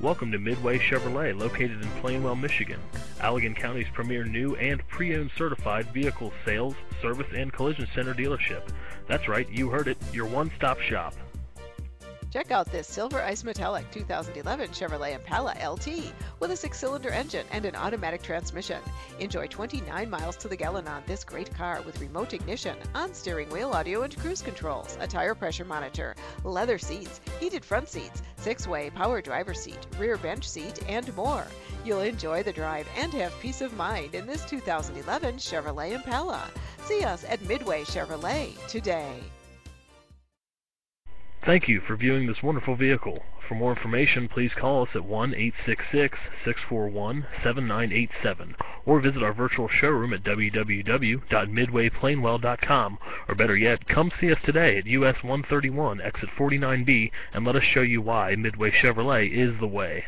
Welcome to Midway Chevrolet, located in Plainwell, Michigan, Allegan County's premier new and pre-owned certified vehicle sales, service, and collision center dealership. That's right, you heard it, your one-stop shop. Check out this Silver Ice Metallic 2011 Chevrolet Impala LT with a 6-cylinder engine and an automatic transmission. Enjoy 29 miles to the gallon on this great car with remote ignition, on-steering wheel audio and cruise controls, a tire pressure monitor, leather seats, heated front seats, 6-way power driver seat, rear bench seat, and more. You'll enjoy the drive and have peace of mind in this 2011 Chevrolet Impala. See us at Midway Chevrolet today. Thank you for viewing this wonderful vehicle. For more information, please call us at 1-866-641-7987 or visit our virtual showroom at www.midwayplainwell.com, or better yet, come see us today at US 131 exit 49B and let us show you why Midway Chevrolet is the way.